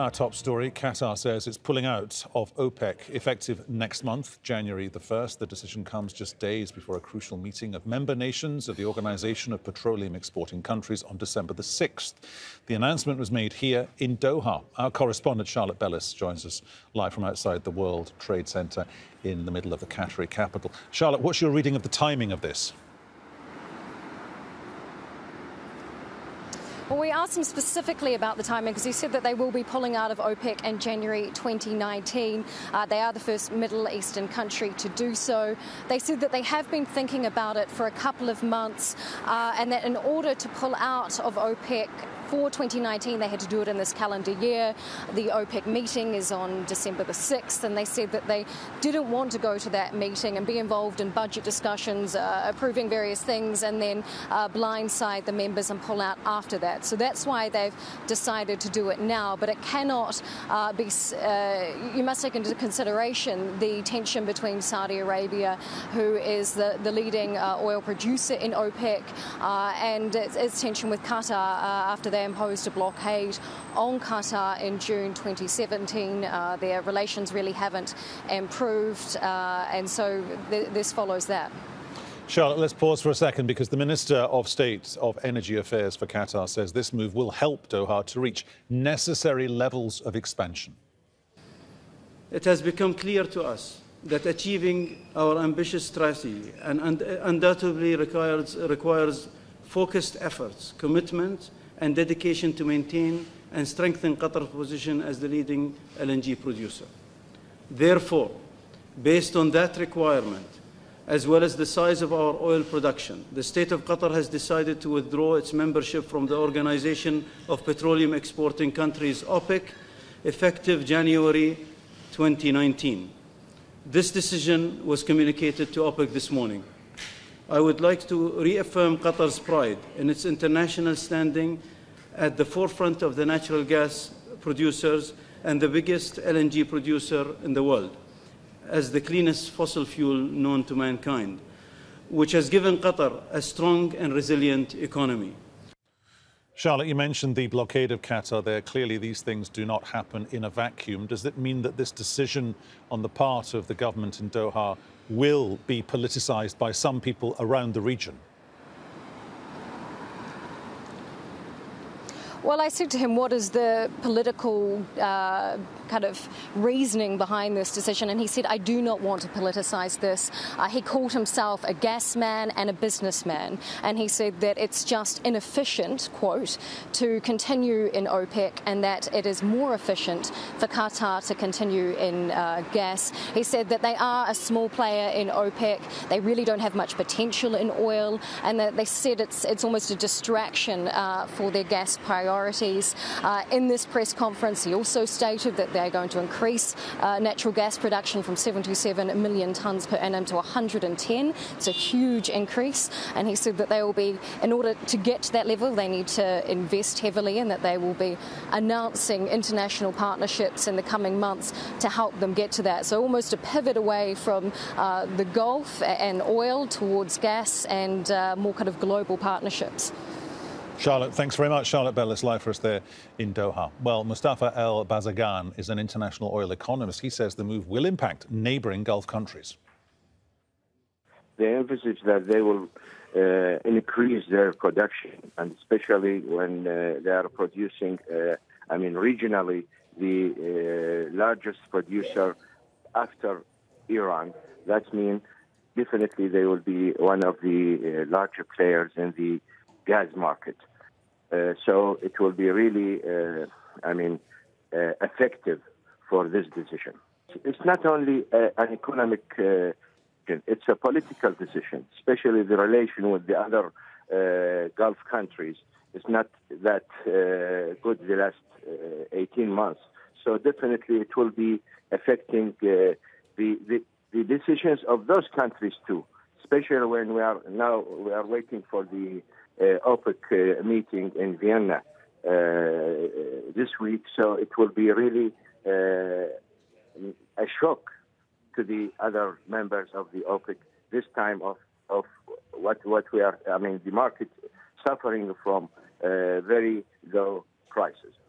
Our top story, Qatar says it's pulling out of OPEC, effective next month, January the 1st. The decision comes just days before a crucial meeting of member nations of the Organization of Petroleum Exporting Countries on December the 6th. The announcement was made here in Doha. Our correspondent Charlotte Bellis joins us live from outside the World Trade Center in the middle of the Qatari capital. Charlotte, what's your reading of the timing of this? Well, we asked him specifically about the timing because he said that they will be pulling out of OPEC in January 2019. They are the first Middle Eastern country to do so. They said that they have been thinking about it for a couple of months and that in order to pull out of OPEC for 2019, they had to do it in this calendar year. The OPEC meeting is on December the 6th, and they said that they didn't want to go to that meeting and be involved in budget discussions, approving various things, and then blindside the members and pull out after that. So that's why they've decided to do it now. But it cannot be... you must take into consideration the tension between Saudi Arabia, who is the leading oil producer in OPEC, and its tension with Qatar after that. They imposed a blockade on Qatar in June 2017. Their relations really haven't improved, and so this follows that. Charlotte, let's pause for a second because the Minister of State of Energy Affairs for Qatar says this move will help Doha to reach necessary levels of expansion. It has become clear to us that achieving our ambitious strategy undoubtedly requires focused efforts, commitment, and dedication to maintain and strengthen Qatar's position as the leading LNG producer. Therefore, based on that requirement, as well as the size of our oil production, the state of Qatar has decided to withdraw its membership from the Organization of Petroleum Exporting Countries, OPEC, effective January 2019. This decision was communicated to OPEC this morning. I would like to reaffirm Qatar's pride in its international standing at the forefront of the natural gas producers and the biggest LNG producer in the world, as the cleanest fossil fuel known to mankind, which has given Qatar a strong and resilient economy. Charlotte, you mentioned the blockade of Qatar there. Clearly, these things do not happen in a vacuum. Does that mean that this decision on the part of the government in Doha will be politicized by some people around the region? Well, I said to him, what is the political kind of reasoning behind this decision? And he said, I do not want to politicize this. He called himself a gas man and a businessman. And he said that it's just inefficient, quote, to continue in OPEC and that it is more efficient for Qatar to continue in gas. He said that they are a small player in OPEC. They really don't have much potential in oil. And that they said it's almost a distraction for their gas priorities. In this press conference, he also stated that they're going to increase natural gas production from 77 million tonnes per annum to 110. It's a huge increase. And he said that they will be, in order to get to that level, they need to invest heavily and that they will be announcing international partnerships in the coming months to help them get to that. So almost a pivot away from the Gulf and oil towards gas and more kind of global partnerships. Charlotte, thanks very much. Charlotte Bellis, live for us there in Doha. Well, Mustafa El-Bazagan is an international oil economist. He says the move will impact neighbouring Gulf countries. They envisage that they will increase their production, and especially when they are producing, regionally, the largest producer after Iran. That means definitely they will be one of the larger players in the gas market. So it will be really, effective for this decision. It's not only an economic decision, it's a political decision, especially the relation with the other Gulf countries. It's not that good the last 18 months. So definitely it will be affecting the decisions of those countries too, especially when we are waiting for the OPEC meeting in Vienna this week, so it will be really a shock to the other members of the OPEC this time of what we are. The market suffering from very low prices.